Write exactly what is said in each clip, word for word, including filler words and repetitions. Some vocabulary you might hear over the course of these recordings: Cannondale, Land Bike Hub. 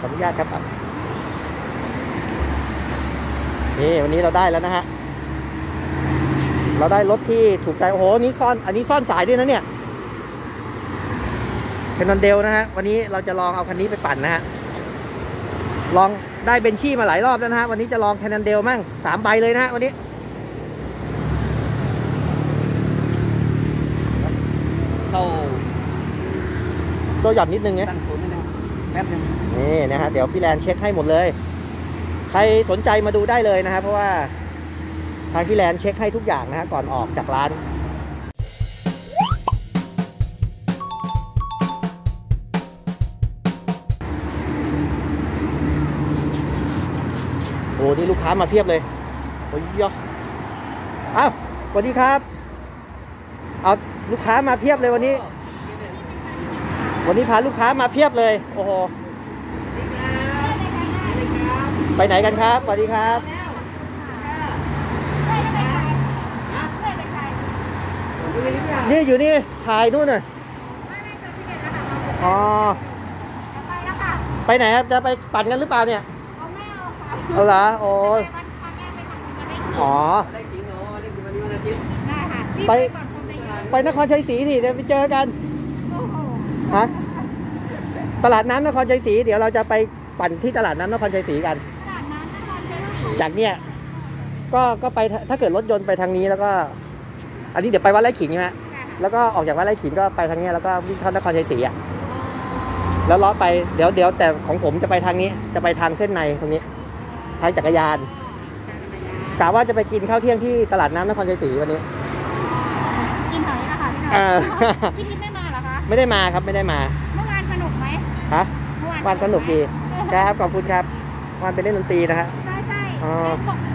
ขออนุญาตครับนี่วันนี้เราได้แล้วนะฮะเราได้รถที่ถูกใจโอ้โหนี่ซ่อนอันนี้ซ่อนสายด้วยนะเนี่ยแคนนอนเดลนะฮะวันนี้เราจะลองเอาคันนี้ไปปั่นนะฮะลองได้เบนชี่มาหลายรอบแล้วนะฮะวันนี้จะลองแคนนอนเดลมั่งสามใบเลยนะฮะวันนี้เข้าโซ่หย่อนนิดนึงเนี่ยตั้งศูนย์นิดนึงแป๊บนึงนี่นะฮะเดี๋ยวพี่แลนเช็คให้หมดเลยใครสนใจมาดูได้เลยนะฮะเพราะว่าทางพี่แลนเช็คให้ทุกอย่างนะฮะก่อนออกจากร้านโอ้นี่ลูกค้ามาเพียบเลยโอ้ยยออ้าวสวัสดีครับเอาลูกค้ามาเพียบเลยวันนี้วันนี้พาลูกค้ามาเพียบเลยโอ้โหไปไหนกันครับสวัสดีครับนี่อยู่นี่ถ่ายนู่นน่ะอ๋อไปไหนครับจะไปปั่นกันหรือเปล่าเนี่ยเอาละโอ้ยอ๋อไปไปนครชัยศรีสิเดี๋ยวไปเจอกันฮะตลาดน้ำนครชัยศรีเดี๋ยวเราจะไปปั่นที่ตลาดน้ำนครชัยศรีกันจากเนี่ยก็ก็ไปถ้าเกิดรถยนต์ไปทางนี้แล้วก็อันนี้เดี๋ยวไปวัดไร่ขิงใช่ไหมแล้วก็ออกจากวัดไร่ขิงก็ไปทางนี้แล้วก็วิ่งเข้านครชัยศรีอ่ะแล้วล้อไปเดี๋ยวเดี๋ยวแต่ของผมจะไปทางนี้จะไปทางเส้นในตรงนี้ทางจักรยานกะว่าจะไปกินข้าวเที่ยงที่ตลาดน้ำนครชัยศรีวันนี้กินแถวนี้แหละค่ะพี่น้องพี่ชิดไม่มาเหรอคะไม่ได้มาครับไม่ได้มาเมื่อวานสนุกไหมฮะเมื่อวานสนุกดีครับขอบคุณครับวันไปเล่นดนตรีนะฮะใช่ใช่อ๋อ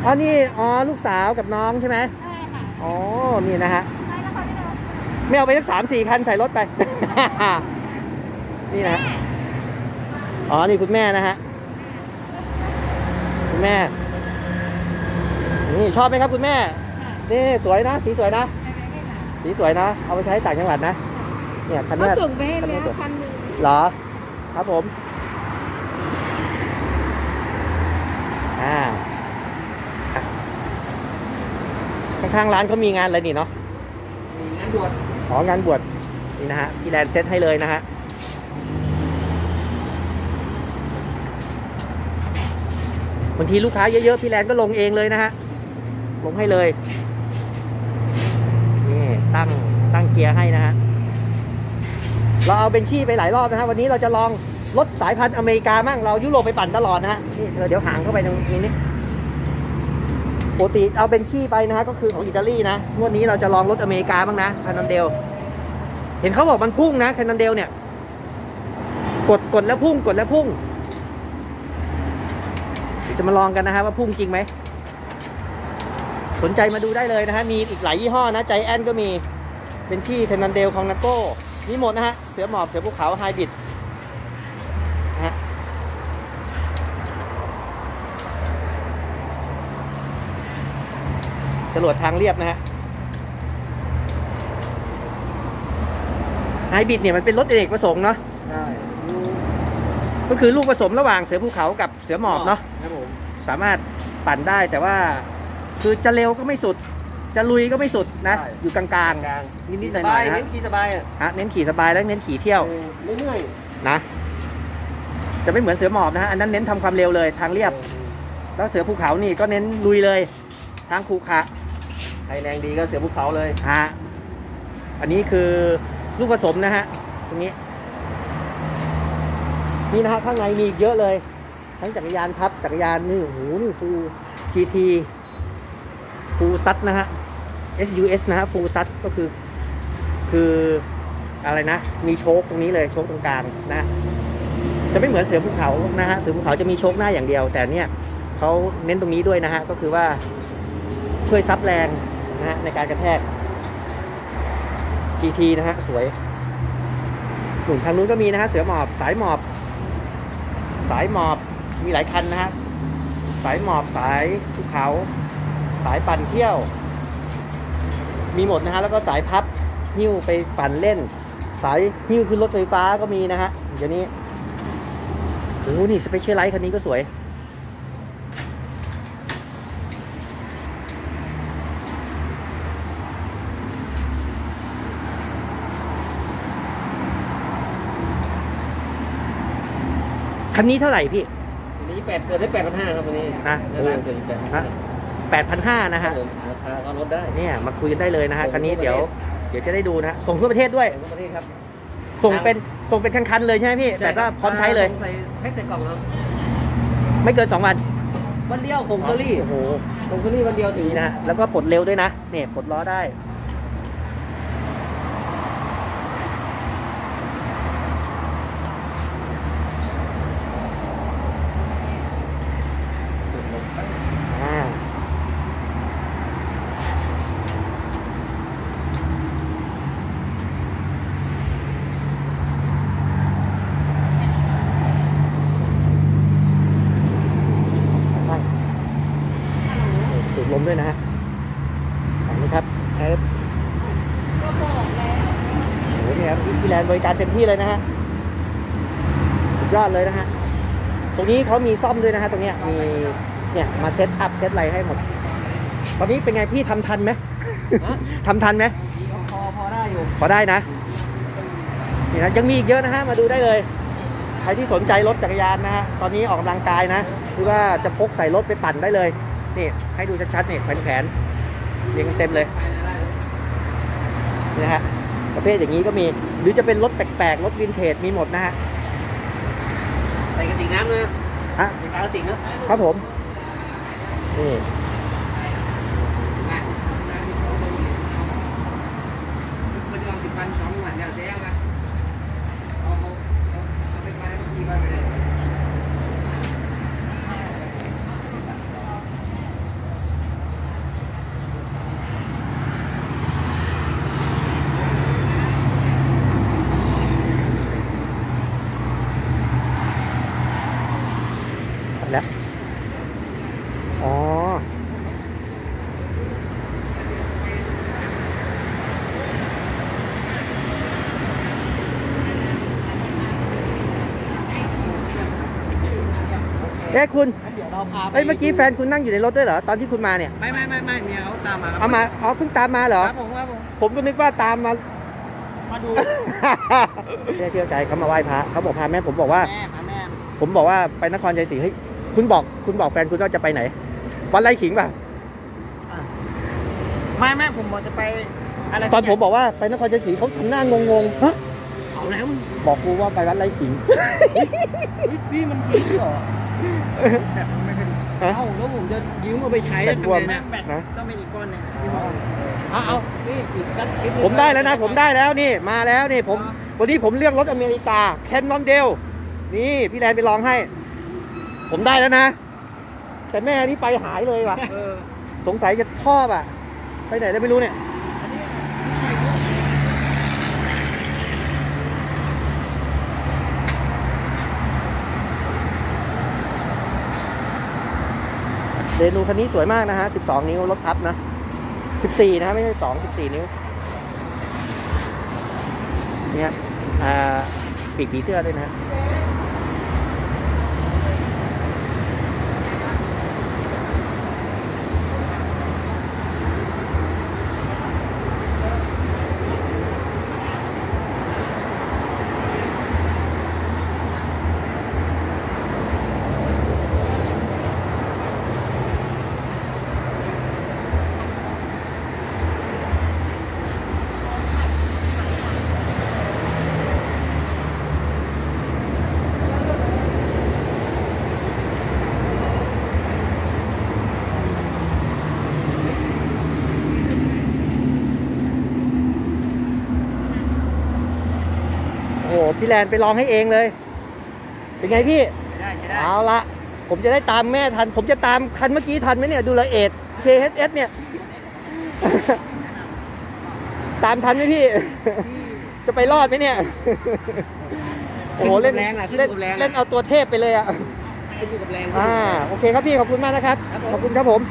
อ๋อนี่อ๋อลูกสาวกับน้องใช่ไหมใช่ค่ะอ๋อนี่นะฮะไม่เอาไปสักสามสี่คันใส่รถไปนี่นะอ๋อนี่คุณแม่นะฮะคุณแม่นี่ชอบไหมครับคุณแม่นี่สวยนะสีสวยนะสีสวยนะเอาไปใช้ต่างจังหวัดนะเนี่ยคันนี้ส่งไปให้แล้วคันนึงเหรอครับผมอ่าข้างๆร้านเขามีงานอะไรนี่เนาะมีงานบวชอ๋องานบวชนี่นะฮะพี่แลนเซ็ตให้เลยนะฮะบางทีลูกค้าเยอะๆพี่แลนก็ลงเองเลยนะฮะลงให้เลยนี่ตั้งตั้งเกียร์ให้นะฮะเราเอาเบนชี่ไปหลายรอบนะฮะวันนี้เราจะลองรถสายพันธุ์อเมริกามั่งเรายุโรปไปปั่นตลอดนะฮะนี่เดี๋ยวหางเข้าไปตรงนี้นี่ปกติเอาเบนชี่ไปนะฮะก็คือของอิตาลีนะวันนี้เราจะลองรถอเมริกาบ้างนะแคนนอนเดลเห็นเขาบอกมันพุ่งนะแคนนอนเดลเนี่ยกดกดแล้วพุ่งกดแล้วพุ่งจะมาลองกันนะฮะว่าพุ่งจริงไหมสนใจมาดูได้เลยนะฮะมีอีกหลายยี่ห้อนะใจแอนก็มีเป็นที่แคนนอนเดลของนาโก้มีหมดนะฮะเสือหมอบเสือภูเขาไฮบริดนะฮะจรวดทางเรียบนะฮะไฮบริดเนี่ยมันเป็นรถเอกประสงค์เนาะก็คือลูกผสมระหว่างเสือภูเขากับเสือหมอบเนาะสามารถปั่นได้แต่ว่าคือจะเร็วก็ไม่สุดจะลุยก็ไม่สุดนะอยู่กลางๆนิดๆหน่อยๆนะเน้นขี่สบายฮะเน้นขี่สบายแล้วเน้นขี่เที่ยวเรื่อยๆนะจะไม่เหมือนเสือหมอบนะฮะอันนั้นเน้นทำความเร็วเลยทางเรียบแล้วเสือภูเขานี่ก็เน้นลุยเลยทางขรุขระใครแรงดีก็เสือภูเขาเลยฮะอันนี้คือลูกผสมนะฮะตรงนี้นี่นะฮะข้างในมีเยอะเลยทั้งจักรยานพับจักรยานนี่โอ้โหนี่ฟู จี ที ฟูซัดนะฮะ เอส ยู เอส นะฮะฟูซัดก็คือคืออะไรนะมีโชคตรงนี้เลยโชคตรงกลางนะจะไม่เหมือนเสือภูเขานะฮะเสือภูเขาจะมีโชคหน้าอย่างเดียวแต่เนี่ยเขาเน้นตรงนี้ด้วยนะฮะก็คือว่าช่วยซับแรงนะฮะในการกระแทก จี ที นะฮะสวยหนุ่มทางนู้นก็มีนะฮะเสือหมอบสายหมอบสายหมอบมีหลายคันนะฮะสายหมอบสายภูเขาสายปั่นเที่ยวมีหมดนะฮะแล้วก็สายพับหิ้วไปปั่นเล่นสายหิ้วขึ้นรถไฟฟ้าก็มีนะฮะเดี๋ยวนี้ โอ้นี่สเปเชียลไลท์คันนี้ก็สวยคันนี้เท่าไหร่พี่คันนี้แปดเกิดได้แปดพันห้าครับวันนี้นะแปดพันห้านะฮะราคาก็ลดได้เนี่ยมาคุยกันได้เลยนะฮะคันนี้เดี๋ยวเดี๋ยวจะได้ดูนะส่งทั่วประเทศด้วยส่งทั่วประเทศครับส่งเป็นส่งเป็นคันๆเลยใช่ไหมพี่แต่ก็พร้อมใช้เลยใส่แพ็คใส่กล่องครับไม่เกินสองวันวันเดียวคงเคอรี่โอ้โหคงเคอรี่วันเดียวถึงนะแล้วก็ปลดเร็วด้วยนะเนี่ยปลดล้อได้ลมด้วยนะฮะอันนี้ครับแอปก็บอกแล้วโอ้นี่ครับที่แลนด์บริการเต็มที่เลยนะฮะสุดยอดเลยนะฮะตรงนี้เขามีซ่อมด้วยนะฮะตรงเนี้ยมีเนี่ยมาเซตอัพเซตอะไรให้หมดตอนนี้เป็นไงพี่ทำทันไหมทำทันไหมพอพอได้อยู่พอได้นะนี่นะยังมีอีกเยอะนะฮะมาดูได้เลยใครที่สนใจรถจักรยานนะฮะตอนนี้ออกกำลังกายนะคือว่าจะพกใส่รถไปปั่นได้เลยนี่ให้ดูชัดๆนี่แผ่นแผ่นเรียงเต็มเลยนะฮะประเภทอย่างนี้ก็มีหรือจะเป็นรถแปลกๆรถวินเทจมีหมดนะฮะใส่กระติกน้ำเลยฮะกระติกน้ำครับผมนี่แล้วอ๋อเอ้คุณเอ้ยเมื่อกี้แฟนคุณนั่งอยู่ในรถด้วยเหรอตอนที่คุณมาเนี่ยไม่ไม่ไม่ไม่เมียเขาตามมาเอามาอ๋อเพิ่งตามมาเหรอครับผมครับผมผมก็นึกว่าตามมามาดูเชื่อใจเขามาไหว้พระเขาบอกพาแม่ผมบอกว่าผมบอกว่าไปนครชัยศรีเฮ้ยคุณบอกคุณบอกแฟนคุณว่าจะไปไหนวัดไร่ขิงป่ะไม่แม่ผมบอกจะไปอะไรตอนผมบอกว่าไปนครชัยศรีเขาทำหน้างงๆฮะเอาแล้วมึงบอกกูว่าไปวัดไร่ขิงพี่มันผิดเหรอเอ้าแล้วผมจะยืมมาไปใช้ทำไมนะต้องเป็นอีกก้อนเนี่ยเอาเอาพี่อีกสักคลิปผมได้แล้วนะผมได้แล้วนี่มาแล้วนี่ผมวันนี้ผมเลือกรถอเมริกาแคนนอนเดลนี่พี่แลนไปลองให้ผมได้แล้วนะแต่แม่นี่ไปหายเลยว่ะสงสัยจะชอบอ่ะไปไหนได้ไม่รู้เนี่ยเรนูคันนี้สวยมากนะฮะสิบสองนิ้วรถทับนะสิบสี่นะไม่ใช่สอง สิบสี่นิ้วเนี่ยอ่าปีกผีเสื้อด้วยนะพี่แลนไปลองให้เองเลยเป็นไงพี่ได้ได้เอาละผมจะได้ตามแม่ทันผมจะตามคันเมื่อกี้ทันไหมเนี่ยดูละเอียด เค เอช เอส เนี่ยตามทันไหมพี่จะไปรอดไหมเนี่ยโอ้โหเล่นแรงนะเล่นแรงเล่นเอาตัวเทพไปเลยอ่ะเป็นอยู่กับแรงอ่าโอเคครับพี่ขอบคุณมากนะครับขอบคุณครับผม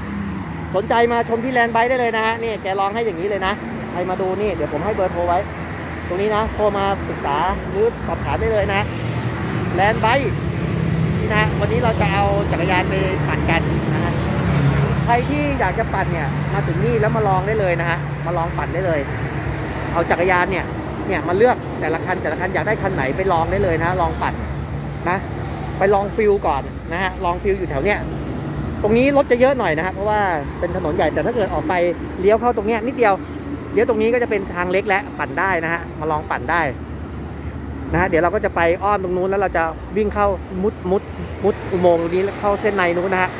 สนใจมาชมพี่แลนไบค์ได้เลยนะฮะนี่แกลองให้อย่างนี้เลยนะใครมาดูนี่เดี๋ยวผมให้เบอร์โทรไว้ตรงนี้นะโทรมาปรึกษาหรือสอบถามได้เลยนะแลนด์ไบค์ นะวันนี้เราจะเอาจักรยานไปปั่นกันนะฮะใครที่อยากจะปั่นเนี่ยมาถึงนี่แล้วมาลองได้เลยนะฮะมาลองปั่นได้เลยเอาจักรยานเนี่ยเนี่ยมาเลือกแต่ละคันแต่ละคันอยากได้คันไหนไปลองได้เลยนะลองปั่นนะไปลองฟิลก่อนนะฮะลองฟิลอยู่แถวเนี้ยตรงนี้รถจะเยอะหน่อยนะครับเพราะว่าเป็นถนนใหญ่แต่ถ้าเกิดออกไปเลี้ยวเข้าตรงเนี้ยนิดเดียวเลี้ยวตรงนี้ก็จะเป็นทางเล็กและปั่นได้นะฮะมาลองปั่นได้นะฮะเดี๋ยวเราก็จะไปอ้อมตรงนู้นแล้วเราจะวิ่งเข้ามุดมุดมุดอุโมงค์ตรงนี้แล้วเข้าเส้นในนู้นนะฮะ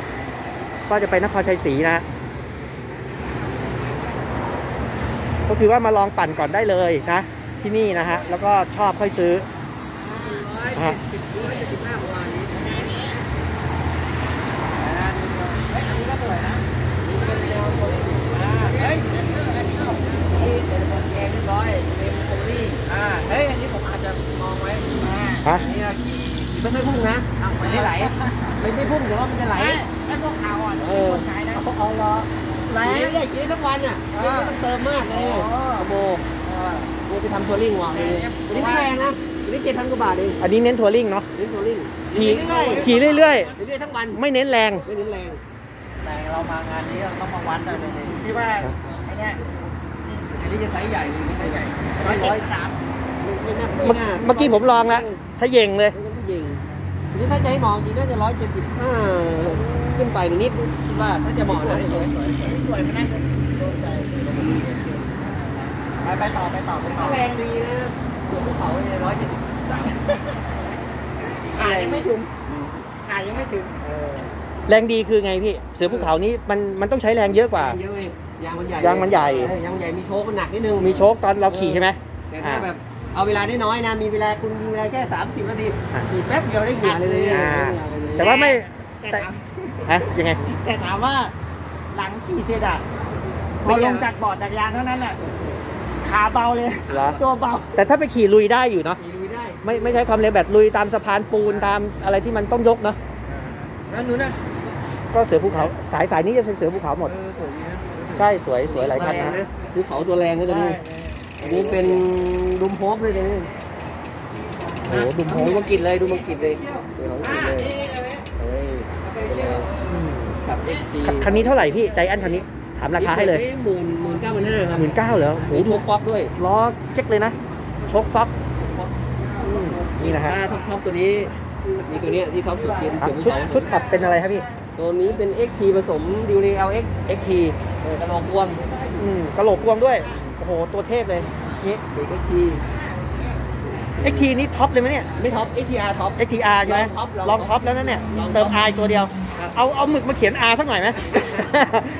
ก็จะไปนครชัยศรีนะฮะก็คือว่ามาลองปั่นก่อนได้เลยนะที่นี่นะฮะแล้วก็ชอบค่อยซื้อฮะไม่ค่อยพุ่งนะมันไม่ไหลไม่ได้พุ่งแต่ว่ามันจะไหลไอ้พวกเอาอ่ะเออพวกเอาล้อไหลเรื่อยๆทุกวันอ่ะไม่ต้องเติมมากเลยโบโบจะทำทัวริงว่ะเลยวันนี้แพงนะวันนี้เจ็ดพันกว่าบาทเองอันนี้เน้นทัวริงเนาะเน้นทัวริงขี่ขี่เรื่อยๆเรื่อยๆทั้งวันไม่เน้นแรงไม่เน้นแรงแต่เรามางานนี้เราต้องมาวัดกันเลยที่ว่าไอ้เนี่ยอันนี้จะไซส์ใหญ่อันนี้ไซส์ใหญ่ร้อยสามเมื่อกี้ผมลองแล้วถ้าเย่งเลยนี่ถ้าจะให้มองจริงน่าจะร้อยเจ็ดสิบห้าขึ้นไปนิดคิดว่าถ้าจะมองนะสวยมากไปต่อไปต่อถ้าแรงดีนะส่วนภูเขาเนี่ยร้อยเจ็ดสิบสามอ่ายังไม่ถึงอ่ายังไม่ถึงแรงดีคือไงพี่เสือภูเขานี้มันมันต้องใช้แรงเยอะกว่ายางมันใหญ่ยางมันใหญ่ยางใหญ่มีโชคมันหนักนิดนึงมีโชคตอนเราขี่ใช่ไหมแต่ถ้าแบบเอาเวลาได้น้อยนะมีเวลาคุณมีเวลาแค่สามสิบนาทีขี่แป๊บเดียวได้เหงื่อเลยแต่ว่าไม่แต่ฮะยังไงแต่ถามว่าหลังขี่เสร็จอะพอลงจากบอร์ดจักรยานเท่านั้นแหละขาเบาเลยตัวเบาแต่ถ้าไปขี่ลุยได้อยู่เนาะลุยได้ไม่ไม่ใช้ความเร็วแบบลุยตามสะพานปูนตามอะไรที่มันต้องยกเนาะนั่นนู้นนะก็เสือภูเขาสายสายนี้จะเป็นเสือภูเขาหมดใช่สวยสวยหลายคันนะภูเขาตัวแรงก็จะมีอันนี้เป็นดุมโฮปเลยนี่โอ้ดุมโฮปดุมกินเลยดุมกินเลยคันนี้เท่าไหร่พี่ใจอันคันนี้ถามราคาให้เลยหมื่นหมื่นเก้าพันห้าครับหมื่นเก้าเหรอโอ้โหโชคฟ็อกด้วยล้อเจ๊กเลยนะโชคฟ็อกนี่นะฮะท็อปท็อปตัวนี้มีตัวเนี้ยที่ท็อปสุดกินชุดชุดขับเป็นอะไรครับพี่ตัวนี้เป็น เอ็กซ์ ที ผสมดิวเรล เอ็กซ์ เอ็กซ์ ที กระโหลกกลวงกระโหลกกลวงด้วยโอ้โหตัวเทพเลยนี่เด็ก เอ็กซ์ ที เอ็กซ์ ที นี่ท็อปเลยไหมเนี่ยไม่ท็อป เอ็กซ์ ที อาร์ ท็อป เอ็กซ์ ที อาร์ ใช่ไหมลองท็อปแล้วนั่นเนี่ยเติม อาร์ ตัวเดียวเอาเอาหมึกมาเขียน อาร์ สักหน่อยไหม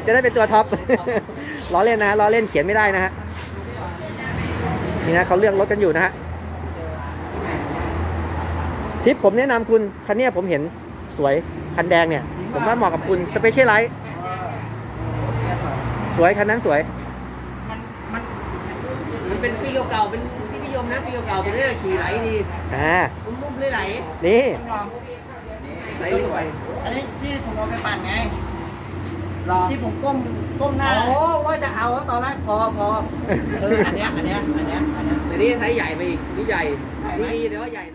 จะได้เป็นตัวท็อปล้อเล่นนะล้อเล่นเขียนไม่ได้นะฮะนี่นะเขาเลือกรถกันอยู่นะฮะทิปผมแนะนำคุณคันนี้ผมเห็นสวยคันแดงเนี่ยผมว่าเหมาะกับคุณสเปเชียลไลท์สวยคันนั้นสวยมันเป็นปีเก่าๆเป็นที่นิยมนะปีเก่าๆตัวนี้ขี่ไหลดีอ่ามุ้มๆเลยไหลนี่ใส่ลิ้นไปอันนี้ที่ผมเอาไปปั่นไงรอที่ผมก้มก้มหน้าโอ้ว่าจะเอาตอนแรกพอพออันเนี้ยอันเนี้ยอันเนี้ยอันเนี้ยแต่นี่ไซส์ใหญ่ไปอีกนี่ใหญ่นี่แต่ว่าใหญ่